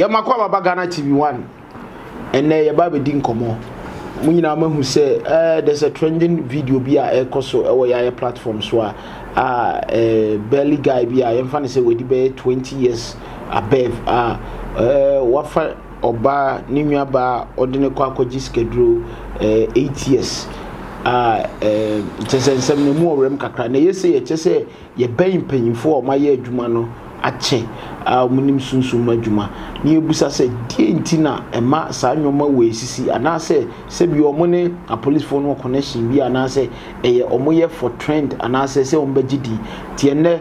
Yamakwa baba Ghana TV One, and there your baby didn't come on. Muninaman who say, there's a trending video be a coso away platform so a belly guy be a fancy with the 20 years above wafa or bar Nimia bar ordinary quackoji schedule 8 years. Chese nsem nemu orem kakra na yesi ye chese ye ben panyimfo o maye adwuma no ache munim sunsun adwuma na yebusa se die ntina ema sa nwoma we sisi ana se se bi omo ne a police phone no connection bi ana se eye omo ye for trend ana se se omba gidi tie ne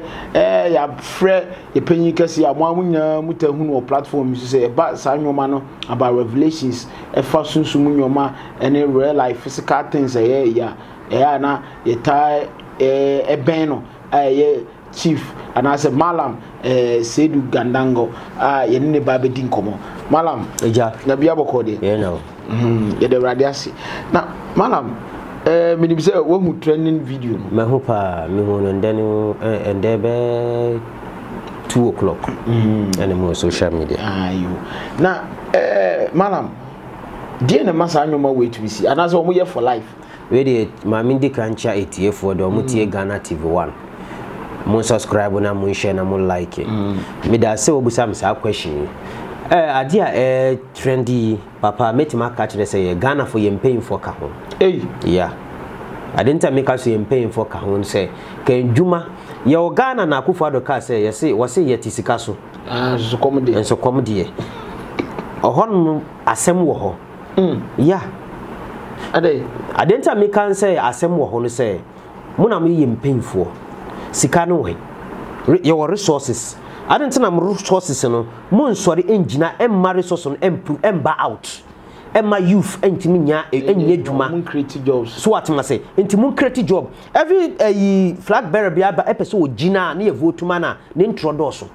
ya frɛ ye panyin kase ya mo amunya mutahu no platform so se ba sa nwoma no about revelations e fa sunsun nwoma ene real life physical things eye ya ana ye tie e ben no eye chief and as a malam Seydou Gandango ye ne ba be din komo malam eja na bia bokode ye no ye de radiasi na malam minim say wo hu training video me ho pa me ho no ndenu and debe 2 o'clock and mo social media ayo na malam die na masa anwoma we to see and as omo ye for life we dey ma mindi kancha 8 year for do omo tie Ghana TV One. Mo subscribe na mo share na mo like me da se obusa me sa question ade a trendy papa metima catch dey say Ghana for ye paying for ka ho yeah I didn't make us ye paying for ka ho say ken juma ye o Ghana na akufa do ka say ye say wo say ye tisika so so comedy o hon asem wo ho yeah ade I didn't make us say asem wo ho no say mo na mo ye paying for Sikano way. Your resources. I don't think I'm resources. Moon sorry, engineer, and my resource on ember out. And my youth, and Timinia, and Yeduma creative jobs. So what must say? Into moon creative job. Every flag bearer be episode Gina near Votumana, Nintrodoso.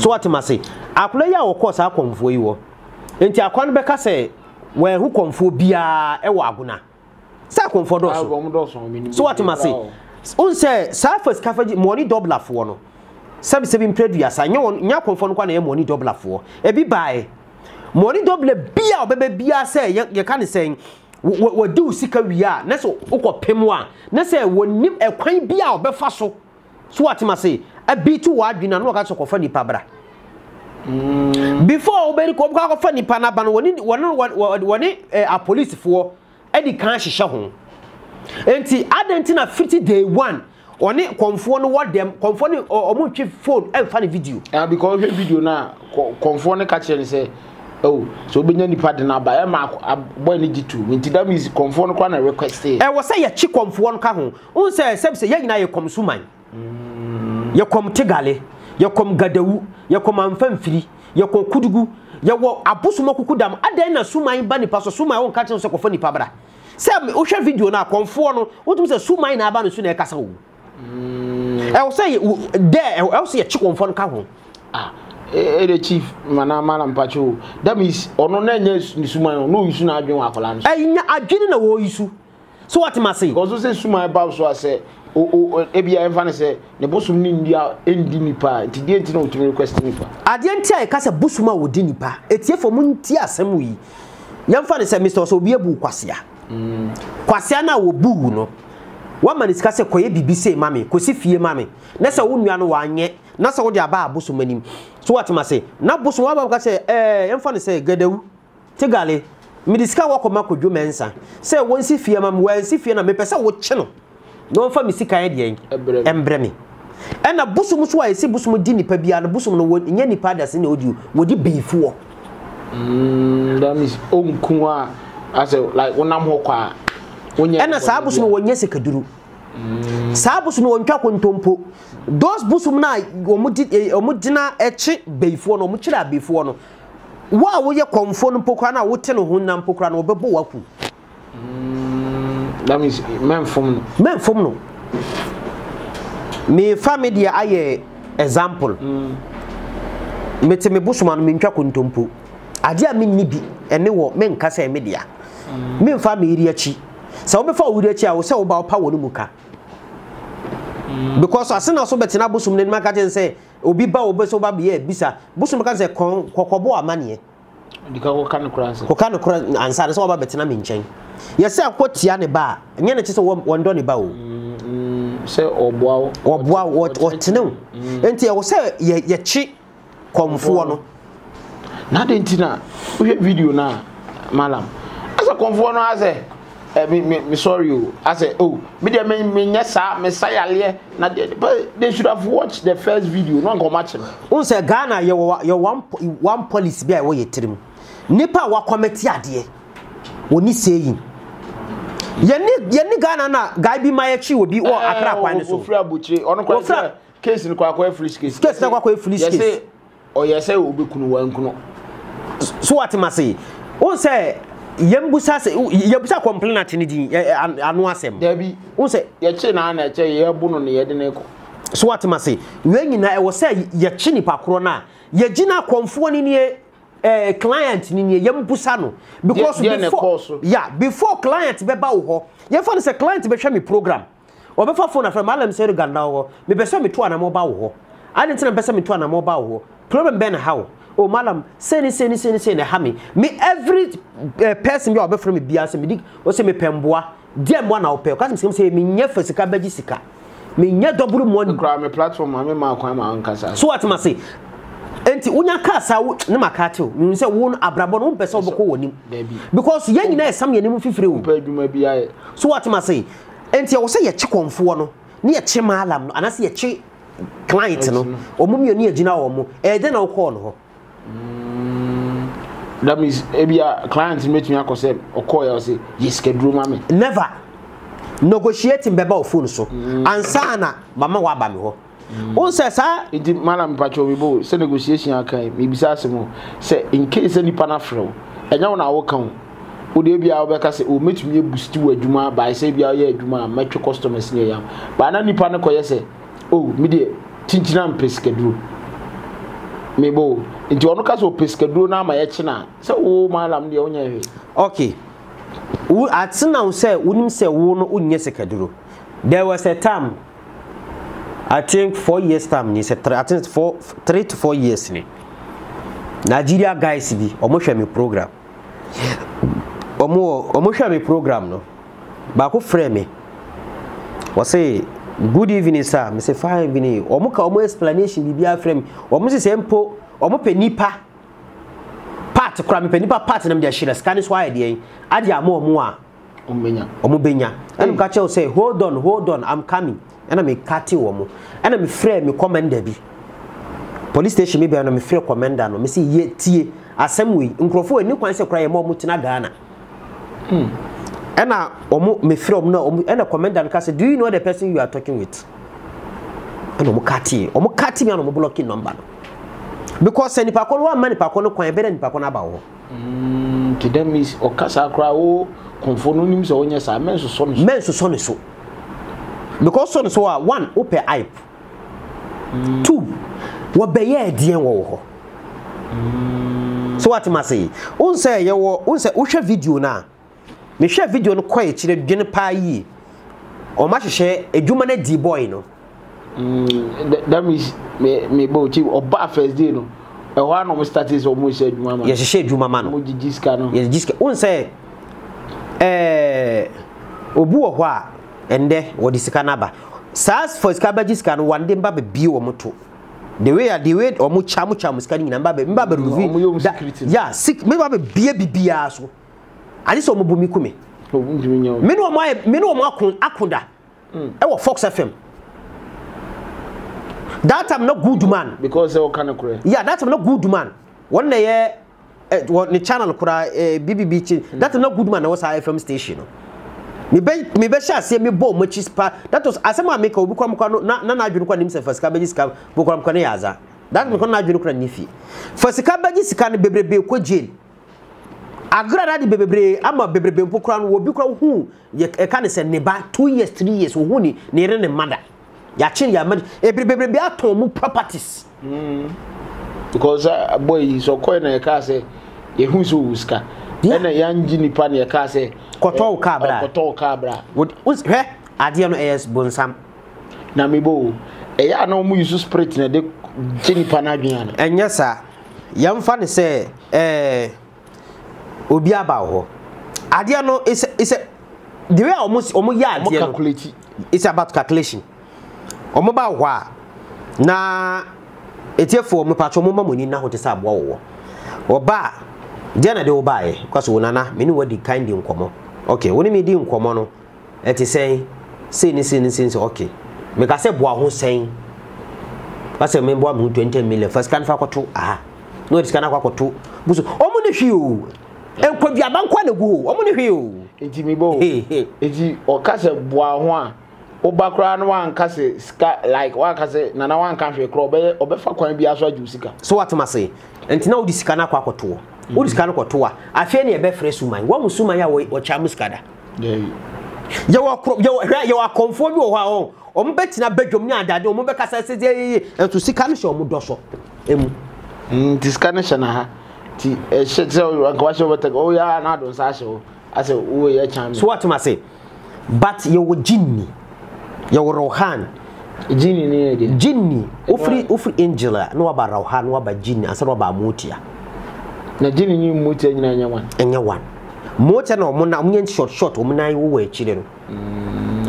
So what must say? I play our course, I come for you. And Tiaquanbeca say, well, who come for Bia Ewaguna? Sacon for Dosso. So what must say? On say surface cafe money doubler for no. Some 7 previous I know confirm one money doubler for. A be by money double beer or baby beer say you can't say we do sick we are. That's what Pemwa. That's a one nip a quaint beer or befaso. So what must say a be too wide bin and look so funny pabra. Before Benny Cobra funny panaban one a police for Eddie can't show. Enti adentina 50 day 1 on it conform what them conforming or more cheap phone and funny video. And because your video now conform catch and say, oh, so be any pardon now by a mark boy need to. Into that means conform corner request. I was say a chick conform kahon. Un say say young now you come suman. You come tegale, you come gadewu, you come amfamfili, you come kudugu, you wo abusumo kukudam adena suman bani paso suman won catch on so conform pabra. Sam Ocean video now, conform what was a sumine about soon a castle. I'll say there, I'll see a chicken phone cow. Ah, the chief, Madame Pacho. That means on no years, Nisuma, no, you soon are doing Aqualan. I didn't know what you do. So what must say? Also, say Suma about so I say, oh, ABI Vanessa, the boss of India, Indinipa, didn't know to request Nipa. I didn't tell a cast a busuma with Dinipa. It's here for Muntia Samui. Young Fanny said, Mr. Sobiebu Quasia. Kwasiana wo buu no woman is kase koye bibi say mami kosi fie mami na se wo nua no wanye na se wo de aba aboso manim so what ma say na boso wa ba ka say emfa ne say gadawu tigale me diska wo koma kodwo mensa say won si fie mami won si fie na me pese wo che no no fa mi sika ye de embre me and na boso mu so wa esi boso mu di nipa bia na boso mu no nya nipa dase na odi wo di beefo that means onku a I say like when I'm hokwa. And a sabus no one yes a kaduru. Sabus no one chakun tompo. Those busumna omudina echi before no muchila before no. Why will you conform pokana would tell hunam pokran or bebo waku? That means men from men from no. Me family aye example. Mete me busman minchakun tompo. Adia min nibi and no men cassa media. Me family riachi. So before we reach, I will say about power muka. Because as soon as I saw Betina Busum in my garden say, Obi ba obeso ba biye bisa. Busu maka ze kokobo amane. Dikawo kanu kranse. Kokanu kranse ansare so ba betena me nchen. Yese akotia ne ba. Enye ne tse wondo ne ba o. Se oboa o. Oboa o tenu. Enti e se ye chi komfo no. Na de ntina video na malam. Asa komfo no ase. Me sorry you. I said, oh, they should have watched the first video. No one go match them. Unse Ghana your one police be away ye trim. Nipa wa committee adie. Oni saying. Ye ni Ghana na guy bi my chi will be or Accra kwani so. Ofra buche. Ono kwa case ni kwa kwa foolish case. Case na kwa kwa foolish case. Yes say or yes say obi kunu wan kuno. So what am I say? Unse Yembusa se yebusa complain atini din anu asem da bi won se ye chi na na che ye bu no ye de neko so what ma say we nyina e wo se ye chi ni pakro na ye gina komfo ni ne client ni ne yembusa no because before yeah before client be ba wo ho ye fa no se client be hwe me program wo be fa phone afra malam se Uganda wo me be so me to na mo ba wo ho ani ntina be so me to na mo ba wo problem ben how oh madam, say hami. Me every person you be from me biase me dig. O say me pemboa. Dear mo na opel. Cause me say me nye fisika beji sika. Me nye double money. Kra me platform me ma kwan ma ankasa. So what ma say? Enti unya kasa wo ne makate o. Me say wo abrabo no person oboko wonim. Because ye nyina esam ye nim fifire o. Pa adwuma biae. So what ma say? Enti wo say ye che konfo no. Ne ye che malam no. Anase ye che client no. Omum ye ne agina wo mo. E de na wo call no. That means maybe a client meet me accept or call you say yes schedule mama never negotiating beba phone so answer na mama wa ba me ho won say sir it madam pacho we bo say negotiation akai me bisa semo say in case any pana frel enya won awo kan o de bia wo be ka say o meet me boost wo adwuma by say bia ye adwuma match customers ne yam ba na nipa ne koye say oh me de tintina am schedule me bo nti ono kaso peskeduro na ma ye kina se wo malam de onya hwe okay wo atina wo se wonim se wo no onye sekeduro there was a time I think 4 years time ni se I think 3 to 4 years ni Nigeria guys bi omo hwe me program omo hwe me program no ba ko frame me wo say good evening sir me say fine evening omo ka omo explanation bi bia frame omo se sempo omo penipa part kra me penipa part na me dey share scan so I dey ade amo omo a omo benya and ka che say hold on I'm coming and I cut you omo and I free me commander bi police station me be na me free commander no me say ye tie asem we nkrofo ani kwan se kra ye mo omo tina Ghana Ena omu me from na omu ena commander nka say do you know the person you are talking with? Ena omu kati me na omu blocking number because any pakon one man pakon no kwan be na pakon aba wo. To them is okasa kra wo konfonu nim so onye sa men so because so so one open hype. Two wo be ye die wo ho. So what must say? Unse ye wo unse uhwe video na me share video no kwai chire dwene pa yi o ma hwehwe edwuma na di boy no that means me boy chief oba first day no e ho no status o mo share edwuma ma yes share edwuma ma no mo gigiska no yes gigiska won say obu o ho a ende wo di sika na ba sas for sika ba gigiska no wande mba be bi o moto the way o mo cham sika ni na mba be reveal yeah sick me ba be bi aso I just saw Mubumi Kumi. Minimum, Akuda. I was Fox FM. That I'm not good man because they were kind of yeah, that's I'm not good man. One day, what the channel could BBB. That's not good man. I was a FM station. Me be sha say me bo much is pa. That was as I make a book. Nana Junuka himself as Cabbage Cab, Bukram Koneaza. That we cannot Junuka Nifi. First Cabbage can be Bebe jail. Agrada di bebebre ama bebebre mpokra no obi kra hu ye ka ne se neba 2 years 3 years wo ni ne re ne mada ya chin ya mada bebebre bi atom mu properties because boy so coin na ye ka se ye hu so uska na ya ngi ni pa na ye ka se koto kabra what he adia no es bonsam na mebo e ya na mu use spirit na de Jenny Panagian. And yes, sir, young fan say, Ubiabao. Adiano is a they were almost omoyard calculation. It's about calculation. Omobawa na it's for me patch money now to sub war or ba. Diana do buy because Unana meaning what the kind in common. Okay, when me do common, it is saying, since okay. Make I say, Bois saying, what's a member who 20 million first can for two. Ah, no, it's can for two. But almost you. And could be a bank one ago. Almost you. It's me, boy. It's you or Castle Bois one. O background one Cassie like one Cassie, Nana one country club or before can be as well. So what must say? And now this can for two. What is Kanakotua? I fear near Befres woman. One Musuma Yahweh or Chamuscada. You are conformed to our own. Ombetina bedroom near that, Omobacasa says, and to see Canish or Mudoso. This Canishana, a shetzel and wash over the Oya and Adon Sasho as a Oya Cham. So what must say? But you were Jinny, you were Rohan. Jinny, Ufri Angela, no about Rohan, no about Jinny, and so about Mutia. Na jini ni mmote nyina enya wan mmote na omo na omo short omo na wo achire no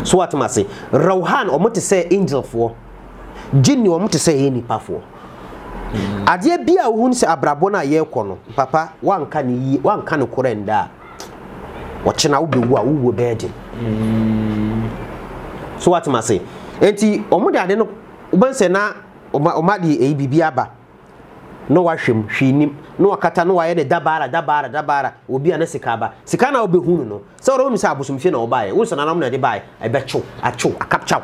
so what must say Rohan omo te say angel for jini omo te say ni pa for ade bia wo hun se abrabo na ye ko no papa wanka ni yi wanka no korenda wo chena wo bewu a wo bede so what must say enti omo dade no obanse na oma di ebibi aba no washim hwinim no akata no waye ne dabara obi anesika ba sika na obehunu no se oro mi se abosomfie na obaye wo so na nam na de baye e be cho acho akapchao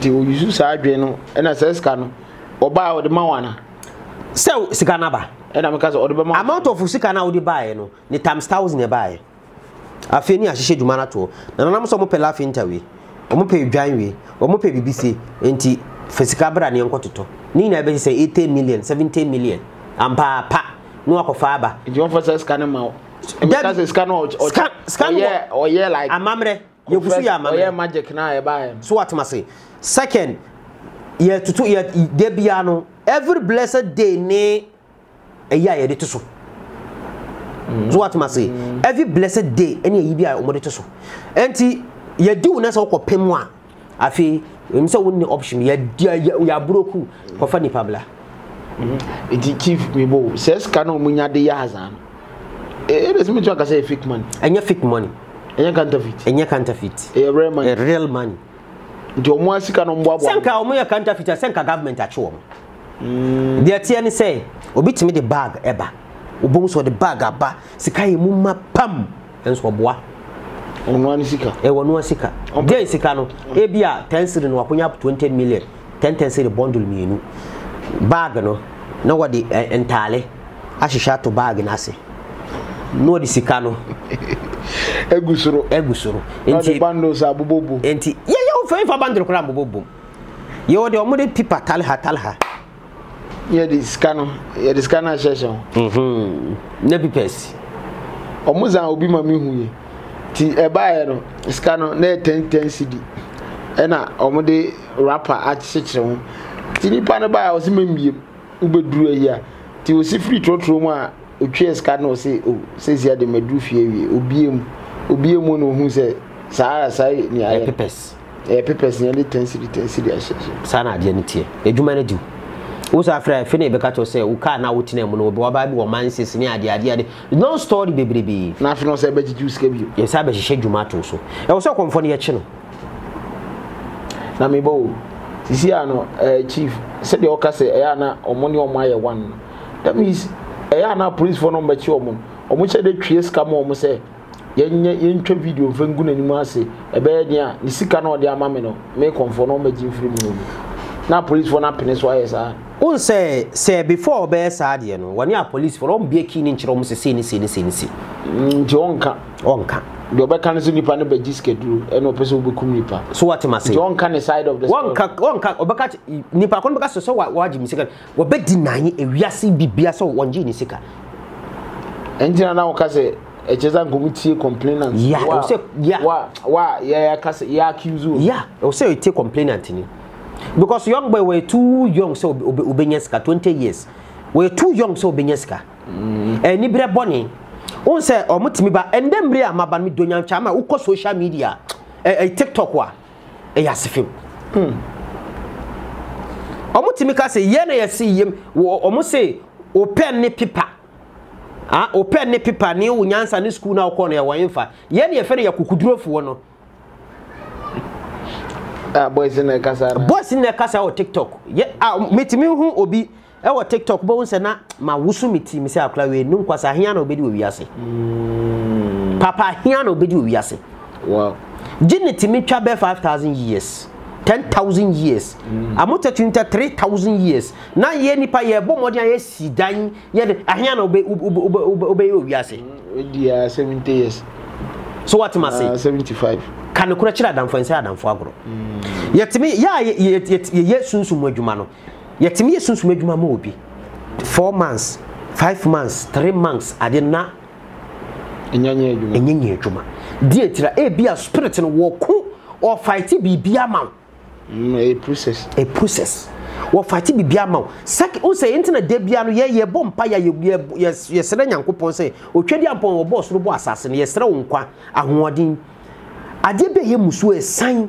ti o yusu sa adwe no e na se sika no oba wo de mawana se sika na ba e na meka so o de be ma amount of sika na wo de baye no ni times 1000 e baye afeni ahihye dwuma na to na nam so mo pe lafi interview o mo pe dwan we o mo pe bibisi enti Fisika bra ni nkototo ni na be say 18 million 17 million ampa pa no akofa aba e don first scan ma scan yeah or yeah like amamre you go see amamre yeah magic na e ba so what must say second year to 2 year dey bia no every blessed day ne eya ye dey to so so what must say every blessed day any ye bia omo dey to so enti ye do na so kopem a afi we say one option ya ya broku ko fa ni pabla it chief me bo says can no munya de ya hazan it is me to say fake money anya fake money anya counterfeit a real money do mo asika no mbo abo senka o mo ya counterfeit senka government a chewo the tie ni say obi timi the bag eba obom so the bag aba sika ye mumma pam enso boa onwani sika e wonu asika dey sika no e bia 10 cedi no akonya 20 million 10 cedi bundle mienu bag no na wodi entale ahihya to bag na se no di sika no egusoro enti bundles abobobo enti ye ofeyin fa bundle kura abobobo ye wodi omode pipa talha ye di sika no ye di sika na session na pipes omuzan obi ma mi huye ti ebae no sika no na 10 cedi e na omode rapper achichire ho ti ni pa no ba o se memiem ubeduru eya ti o se free trotro mu a otwe sika no se o se sia de medru fie wie obiem no hu se sai ni aye papers ni 10 cedi achichire sana ade ni tie edwuma na di o sa afra fe na be ka to se o ka na wo tena mu no be wa ba bi wo manses ni ade no story bebrebe na afra no se be jiju sika bi ye sa be hye dwuma to so e wo se komfo ne ye chi no na me bo sisi ano chief said the oka say eya na omo ne omo aye one that means eya na police phone number chi omo che de twie sika mo omo se ye ntwa video fe ngu nani mu ase e be de a ni sika na ode ama me no me komfo no ma ji free mu na police for na peninsula yes ah un say before be saade no wani a police for on be kini nchiro mo se ni onka do be kan so nipa no be giskaduru e no person be kum nipa so what am I say onka the side of the onka obeka nipa kon beka so wa jimi sika wo be dinanye ewiase bibia so wonji ni sika enjina na wo ka say e cheza ngumutie complainant yeah o say yeah wa yeah ka say yeah accuse o yeah o say o tie complainant ni Because young boy were too young, so Ubenyeska, 20 years. We're too young, so Ubenyeska. And Nibra Bonnie, on say, or Mutimiba, and then Bria Mabami Donian Chama, who call social media, a TikTok wa, a Yasifim. Omutimika say, Yena, see him, almost say, open ne pipa. Ah, open ne pipa, new Yansa, new school now corner, Wainfa. Yeni a ferry could draw for one. Boys in the casa. Boys in the casa or TikTok. Yeah, meet me who obi. Our TikTok bones and not my wusumiti, Miss Alclawe, no Quasahiano Bidu Yassi. Papa Hiano Bidu Yassi. Wow. Didn't it mean Chabe 5,000 years? 10,000 years. I'm not at 3,000 years. Now, Yenny Paya Bomodia is dying, yet Ahiano obey Yassi. 70 years. So what must I say? 75. Can you correct Adam for inside and for agro? Yet to me, yet soon, some Jumano. Yet to me, soon, some Jumamobi. 4 months, 5 months, 3 months, I did not. And Yanya Juma. Dear Tira, a be a spirit and walk or fighting be a mount. A process. A process. Or fighting be a mount. Second, also internet debiano, ye bomb pire, yes, yes, and coupon say, or trading upon a boss, robo assassin, yes, Ronqua, and Wadin. I did be him so a sign.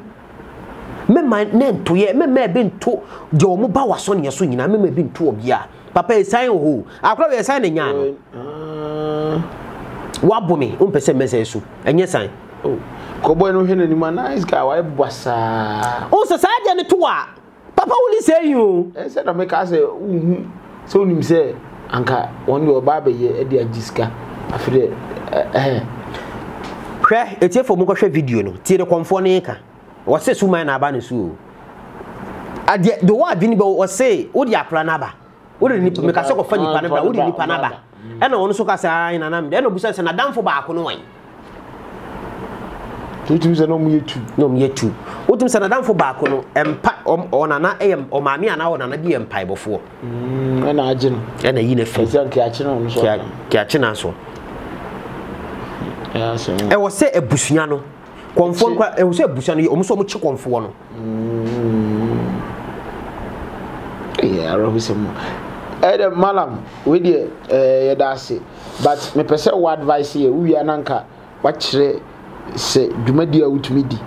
Me my name to ye, me may been to the Omuba was on your swing, I may been to a Papa is sign who? I'll probably sign a yarn. Wabumi, unpercent message, and yes, I. Oh, Coboy no Henry, my nice guy, I was. Oh, society and the toa. Papa only say you. I said, I make us say, so him say, Anka, one your barber, ye, dear Jiska, afraid. It's here for Mokosha video, no, Tiro Confornica. What's this woman abanisu? I the word Vinibo was say, Odia Planaba. Wouldn't make a sock of funny Panaba, wouldn't Panaba. And I want to soak us in an am, then besides an Adam for Baconoin. 2 years and no, yet two. What is an Adam for Bacono, and pack on an AM or Mammy and hour and a DM pie before. And I didn't, and a uniform catching on catching us. I was say a Bushiano. Conform, I was a Bushani, almost so much conform. Yeah, I love some. Adam, madam, with you, Darcy. But my person, what advice here? We are Nanka. Watch say, Jumedia with midi.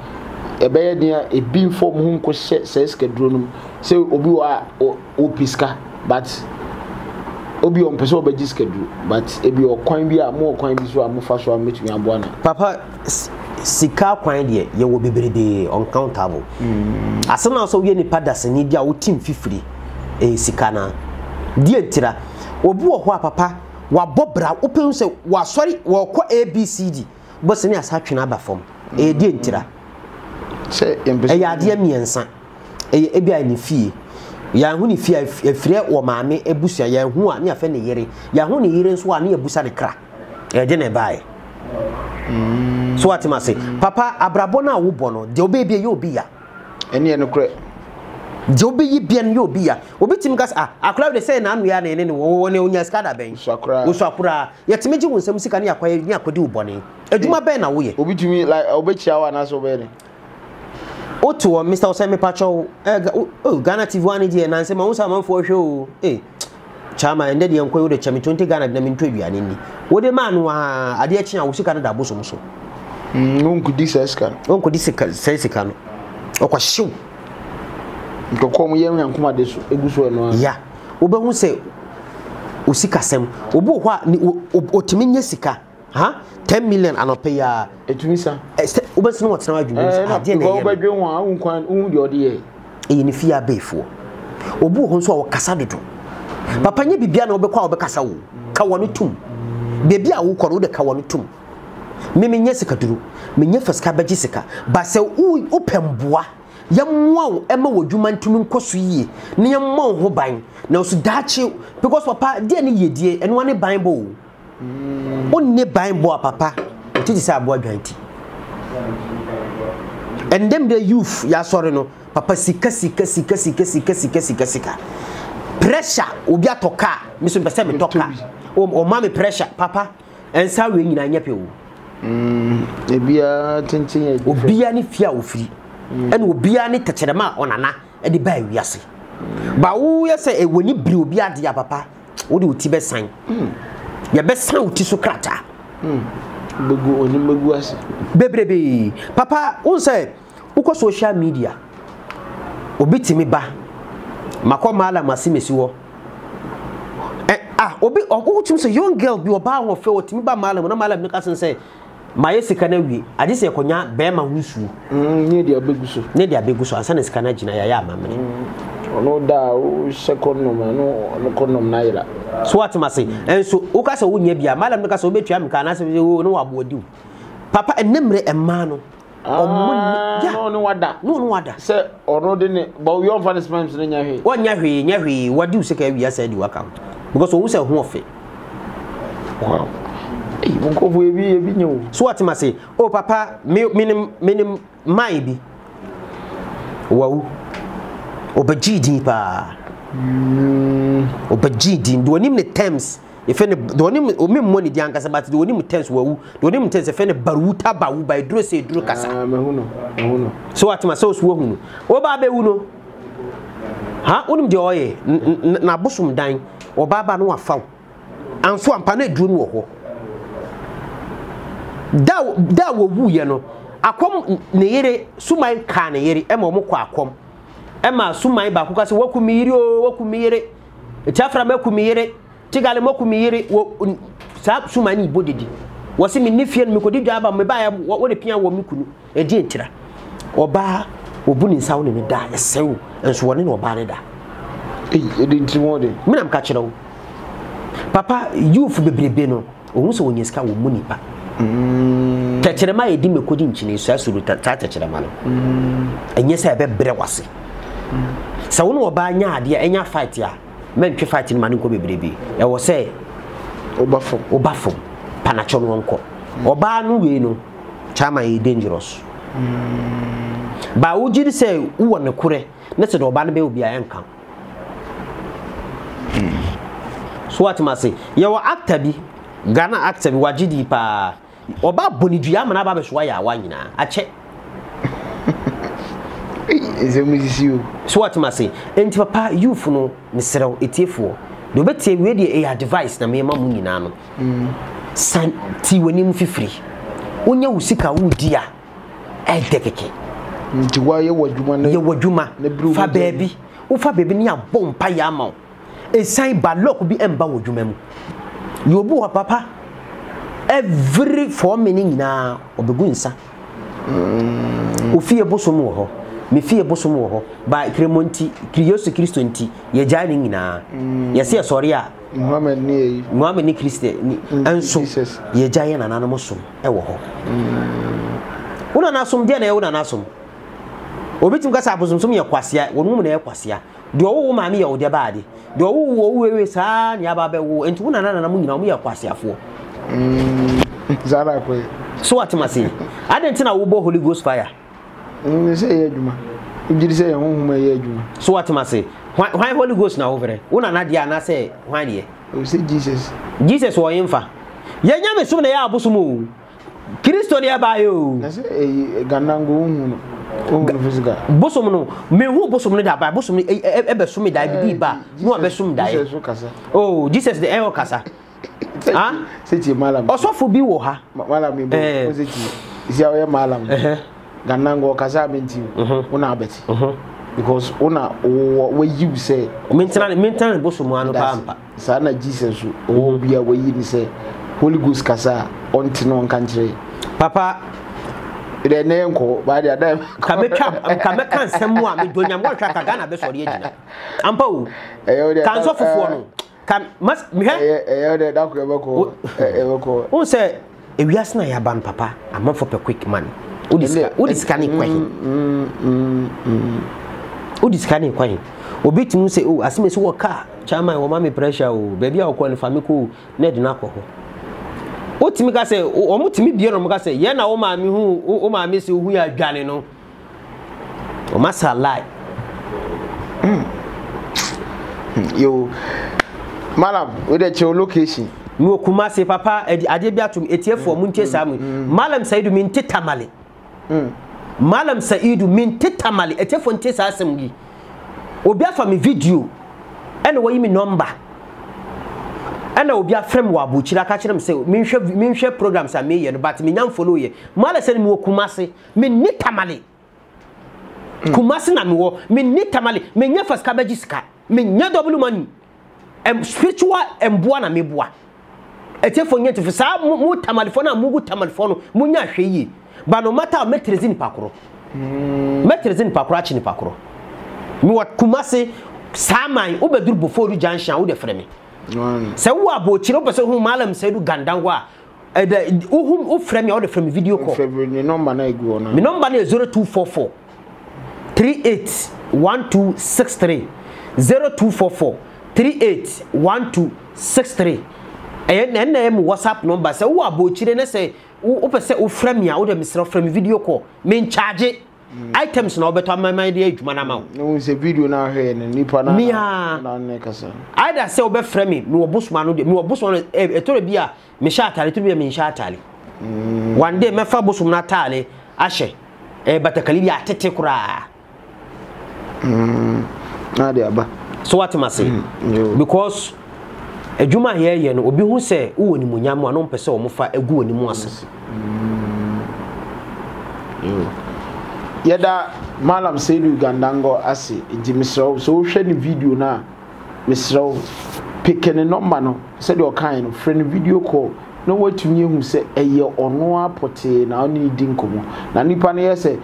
A bear near a beam form whom could says Cadronum. Say, Obua or Pisca, but Obi on Peso Bajiscadu, but if your coin be a more coin be so much or meeting your bona. Papa Sika coin ye, you will be very uncountable. As soon as we any padders in India would team 50 a Sikana. Dear Tira, Obua, Papa, Wabobra, open say, was sorry, was quite ABCD, but senior such an abba form. A dear Tira. Say, a dear me and son, a be any fee. Yahuni fear a free or mammy, a bush, a young one near Fenny Yeri, Yahuni earrings one near Busarica. A dinner by. So what must say, Papa Abrabona Ubono, the obey you be ya. And you know, great. Joby ye be and you be ya. Obitim gas a crowd the same and we are in one on your scatter bench, Usakura. Yet to me, you will some sick and you could do bonny. A duma ben away. Obitimi like Obitia and as obeying. Otu wa Mr. Osemi Pacho Ghana TV One je na nsema unsa manfo hwewo chama ende de enkoyo de chami 20 Ghana de mentwa duane ni wo de man wa ade achi a wo sika da bosom so onko disika no okwa hyew nkokom yem yankoma de so eguso eno ya wo be hu se osika sem obo ho otimenye sika ha 10 million anopaya etumisa ubesi no wotena adwuma ade na ye obadwen ho a unkwan unu de ode ye eni fia beefo obu ho nso a wokasa dedo papa nye bibia na obekwa obekasa wo ka wono tum bebi a wo koro de ka wono tum memenye sika duru menye faska bagye sika ba se u opemboa yamwa wo ema wodwuma ntumi nkoso yie ne yamma ho ban na so daache because papa de ne yedie eno ne ban bo onne ban bo papa ntiti sa bo adwanti. And then the youth, ya sorry no, papa sika. Pressure, ubia toka, miso mpese me toka. O mama pressure, papa. And sa we nyina nyape wo. Ebia tenten ye. Obia ni fia ofri. And obia ni techerema onana. e de ba wiase ba wo ye se ewoni bri obi ade ya papa wo de oti be san ye be san oti so krata bugu oni magu ase bebrebe papa wo se uko social media obi timi ba makoma ala masimesi wo obi oku timi so young girl bi oba ho fe otimi ba malam na malam ni kasen se maye sika na wi ade se konya be ma hunsu ne dia beguso asane sika na jina ya amamre ono da o second number no konom na yela so atimase enso uka se wonya bia malam ni kasen obetua mka na se no waboadiu papa enemre emma no no wada se ono de ne but your finance man se nya hwe wonya hwe nya hwe wadu sika wi asade wa account because who say who of it wow e wonko bo ebi nyo so what ma say oh papa minim mai bi wow obajidi pa obajidi do nim ne terms if any do nim o mem money di anka sabat do nim terms wow do nim terms if any baruta bawu by dro say dro kasa mehuno so what ma say so wo hunu wo ba be wuno ha unum de oye na bosom dan obaba no afaw anfo ampa na duru no ho da wo wuye no akom ne yere suman ka ne yere e ma omko akom e ma suman ba koka se wakumiri o wakumiri tiafra ma kumiri tigale ma kumiri wo sa suman ibo didi wo se me nefie no me kodi dwaba me ba ya wo ne pia wo me kunu e di entira oba obu ni nsa wo ne da esew enso wo ne oba ne da e di ntimo de me na mka kire wo papa youth bebrebe no ohun so wonye sika wo muni pa tachrema edi me kodi nchine so asuru tachrema no enye se be bre wase se wo no ba nya ade enya fight ya men twi fight ni ma nko bebrebe e wo se obafo panacho no nko oba no we no chama e dangerous ba ujiri se wo ne kure ne se do ba no be obi ayan kan so what must say you were actor bi Ghana actor bi wajidi pa oba bonidua ma na ba be so ya wa nyina ache ze musician so what must say enti papa youth no mesrew etiefo do betie we dey advice na me ma mu nyina no san ti wanim fifiri onya usika wo dia e dekeke nti wa ye waduma na ye waduma fa baby wo fa baby ni abompa ya ma a sign by lock be emba wodwuma mu yo bo papa every 4 minutes na obegunsa ofie bosom wo ho me fie bosom wo ho by kremonti kriyesu kristo nti ye jani nyina ye se sori a muhammad ni kriste enso ye jani na nanom som e wo ho una na som dia na ye una na som obitim kasa bosom som ye kwasea wonum na ye kwasea do wo ma me ye ode baade do wo wewe saa ni aba be wo enti una na na mu nyina mu ye kwaseafo zara kwe so what must say adenti na wo bo holy ghost fire me say ye adwuma ijiri say ye honhum ye adwuma so what must say why holy ghost na over una na dia na say why de we say jesus wo yemfa ye nya me sum na ye abosum o kristo de ba yo na say ganango honhum no bosom no me hu bosom no da ba bosom no e be sum da bi ba no be sum da oh jesus de e kasa ah siti malam osofo bi wo ha malam me bo siti isia we malam ganango kasa me nti una abeti because una we you say mental bosom anu pa ampa sa na jesus o bia we yi ni say holy ghost kasa ontino nkan kire papa ire ne nko ba dia da ka me kan nsem a me do nyam wo hwa ka Ghana be sori agina ampa o kan so fofo no kan mas me he e da ko e bako o se ewiase na ya ban papa amafo pe quick man o diskani kwahi obi timu se o asime se wo ka chairman wo ma me pressure o ba bia wo ko ne famiko ne de na ko ho o timi ka se o mu timi bie no mu ka se ye na o ma mi hu o ma mi se hu ya dwane no o ma sa lie yo malam we dey check location mi o kuma se papa ade bia tum etiefo mu ntie sa mu malam saidu mi ntie tamale malam saidu mi ntie tamale etiefo ntie sa asem gi Obia for me video. And we me number. And I will be a friend wabu chila catching them say me share programs I may but me nyam follow ye. Mala send me Kumasi, me ni tamale. Kumasi na me ni tamale, me nya first cabbage ska, me nya double money. And spiritual and buana me boa. A telephone to sa mu tamalfona mugu tamalfono munya sheyi. But no matter metrezin pakro. Metrezin pakrachini pakro. Me what Kumasi Samai obedur before you junction would frame me. Say who are bochiro person who malam said Gandawa. Who frame all the frame video call? My number is 0244 381263. 0244 381263. And then WhatsApp number. Say who are bochiro say who person who frame me out of frame video call. Main charge it. Items now, but my age, man. No, it's a video now here and Nipana. Mia, I that say, Obey Fremi, no bushman, no bushman, a Toribia, Mishatali, to be a Mishatali. One day, my Fabusum Natali, Ashe, a Batacalibia Tetekura. So, what must say? Because a Juma here, you know, be who say, Oh, in Munyama, no person, Mufa, a good in Moses. Yada Malam Selu Gandango Asi into Mr. So video na Mr. Picking a number no said your kind friend video call. No way to me who said a year or no pote now need dinkum. Nanipania say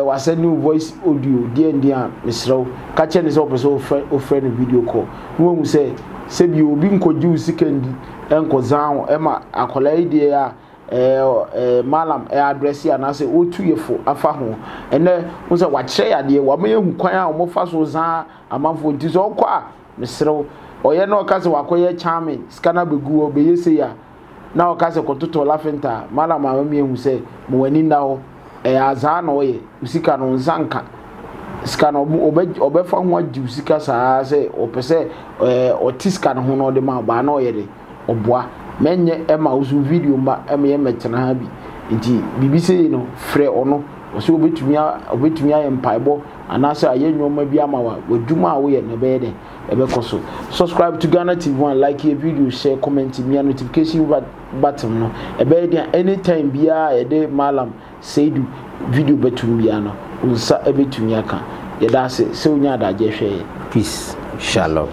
was a new voice audio dear and dear Mr. Catching his office or friend video call. Who say you being called you second and Kozan Emma a collider. Malam address here and I say, oh, 2 year for Afaho, and then was a watch chair, dear woman who quire more fast was a month for this all qua, Mr. Oyano Casawakaya charming, Scanabugu, Beyesia. Now Casacotuto Lafenta, Madame Mammy who say, Moenina, Azanoe, Usica non Zanka, Scano Obefam what Jusicasa say, or per se, or Tiscan Honor de Mabanoe, or Bois. Menye ema usu video ma ema yemetena ha bi nti bibise no frɛ ɔno ɔsɛ obetumi ayɛ mpaebɔ anaasɛ ayɛ nnwoma bi ama wa wadwuma a woyɛ ne bɛyɛ den ɛbɛkɔ so. Subscribe to Ghana TV One, like your video, share, comment, mia notification button no ɛbɛyɛ den anytime bia ɛde Malam Seidu video bɛtum bia no nsa ɛbɛtumi aka yɛda ase sɛ wonya adagye hwɛ. Peace, shalom.